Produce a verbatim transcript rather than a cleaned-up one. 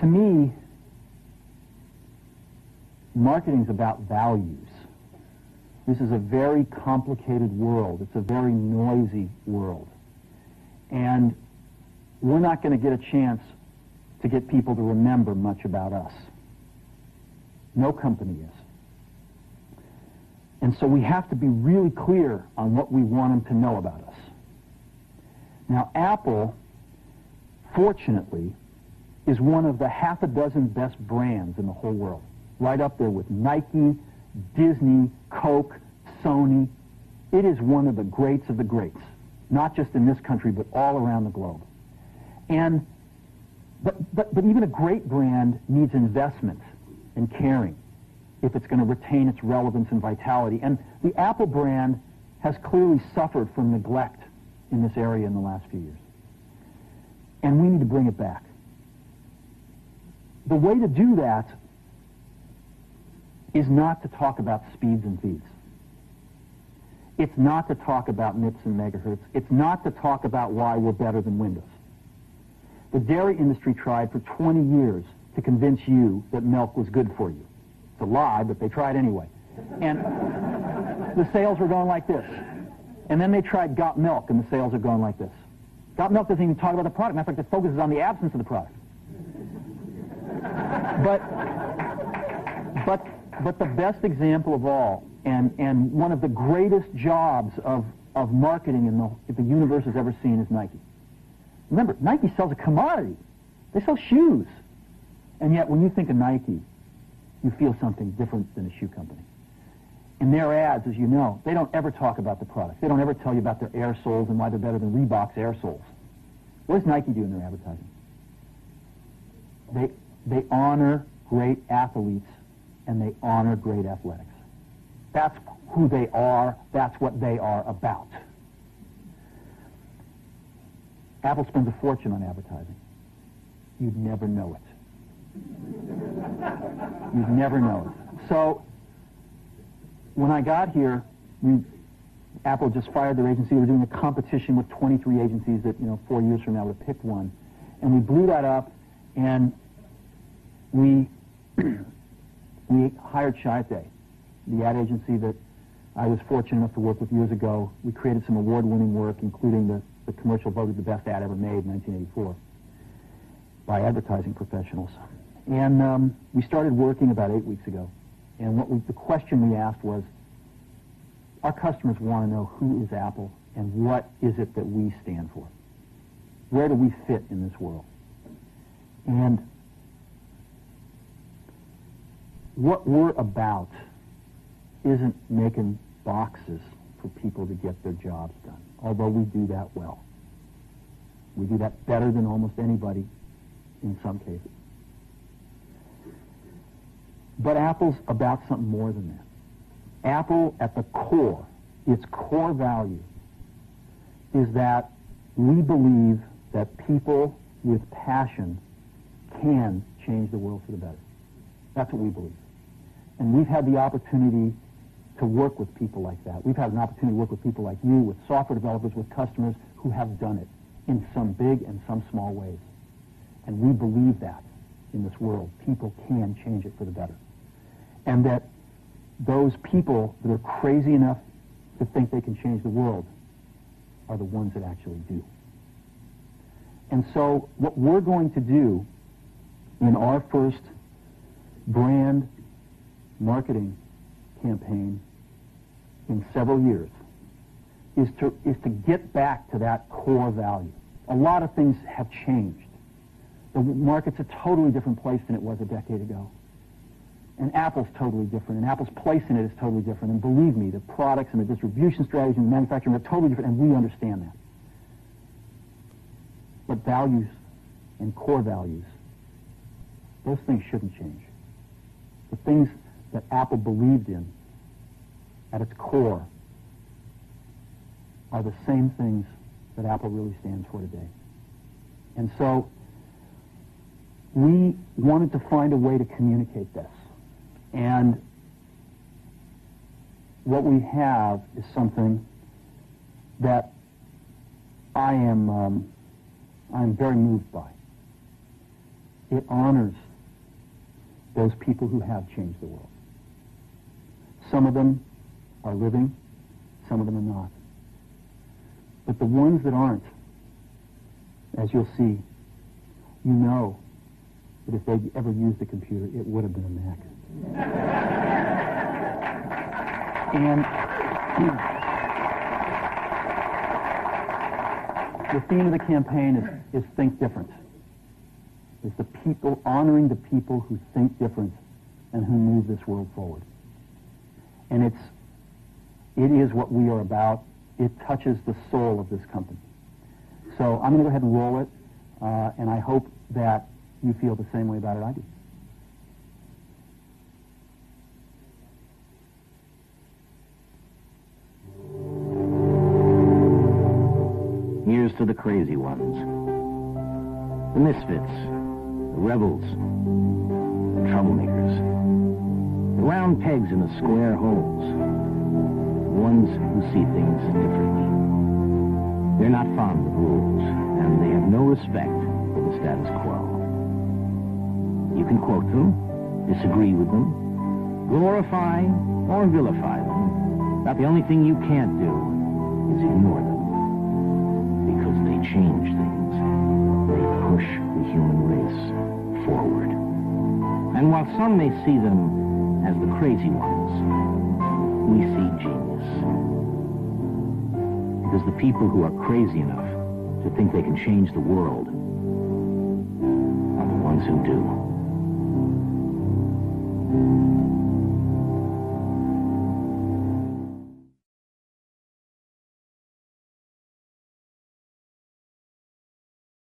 to me, marketing's about values. This is a very complicated world. It's a very noisy world. And we're not going to get a chance to get people to remember much about us. No company is. And so we have to be really clear on what we want them to know about us. Now, Apple, fortunately, is one of the half a dozen best brands in the whole world. Right up there with Nike, Disney, Coke, Sony. It is one of the greats of the greats, not just in this country, but all around the globe. And But, but, but even a great brand needs investment and caring if it's going to retain its relevance and vitality. And the Apple brand has clearly suffered from neglect in this area in the last few years. And we need to bring it back. The way to do that is not to talk about speeds and feeds. It's not to talk about nips and megahertz. It's not to talk about why we're better than Windows. The dairy industry tried for twenty years to convince you that milk was good for you. It's a lie, but they tried anyway. And the sales were going like this. And then they tried Got Milk, and the sales are going like this. Got Milk doesn't even talk about the product. Matter of fact, it focuses on the absence of the product. But, but, but the best example of all, and, and one of the greatest jobs of, of marketing in the, that the universe has ever seen, is Nike. Remember, Nike sells a commodity. They sell shoes. And yet, when you think of Nike, you feel something different than a shoe company. And their ads, as you know, they don't ever talk about the product. They don't ever tell you about their air soles and why they're better than Reebok's air soles. What does Nike do in their advertising? They, they honor great athletes, and they honor great athletics. That's who they are. That's what they are about. Apple spends a fortune on advertising. You'd never know it. You'd never know it. So when I got here, we, Apple just fired their agency. We were doing a competition with twenty-three agencies that, you know, four years from now would have picked one. And we blew that up, and we, we hired Chiat/Day, the ad agency that I was fortunate enough to work with years ago. We created some award-winning work, including the The commercial voted the best ad ever made in nineteen eighty-four by advertising professionals. And um, we started working about eight weeks ago. And what we, the question we asked was, our customers want to know who is Apple and what is it that we stand for? Where do we fit in this world? And what we're about isn't making boxes for people to get their jobs done, although we do that well. We do that better than almost anybody in some cases. But Apple's about something more than that. Apple, at the core, its core value, is that we believe that people with passion can change the world for the better. That's what we believe. And we've had the opportunity to work with people like that. We've had an opportunity to work with people like you, with software developers, with customers who have done it in some big and some small ways. And we believe that in this world, people can change it for the better. And that those people that are crazy enough to think they can change the world are the ones that actually do. And so what we're going to do in our first brand marketing campaign in several years is to is to get back to that core value. A lot of things have changed. The market's a totally different place than it was a decade ago. And Apple's totally different, and Apple's place in it is totally different. And believe me, the products and the distribution strategy and the manufacturing are totally different, and we understand that. But values and core values, those things shouldn't change. The things that Apple believed in at its core are the same things that Apple really stands for today. And so we wanted to find a way to communicate this. And what we have is something that I am, um, I am very moved by. It honors those people who have changed the world. Some of them are living, some of them are not. But the ones that aren't, as you'll see, you know that if they'd ever used a computer, it would have been a Mac. And the theme of the campaign is, is think different. It's the people, honoring the people who think different and who move this world forward. And it's, it is what we are about. It touches the soul of this company. So I'm going to go ahead and roll it, uh, and I hope that you feel the same way about it I do. Here's to the crazy ones, the misfits, the rebels, the troublemakers, the round pegs in the square holes. Ones who see things differently. They're not fond of rules, and they have no respect for the status quo. You can quote them, disagree with them, glorify or vilify them. About the only thing you can't do is ignore them, because they change things. They push the human race forward. And while some may see them as the crazy ones, we see genius. Because the people who are crazy enough to think they can change the world are the ones who do.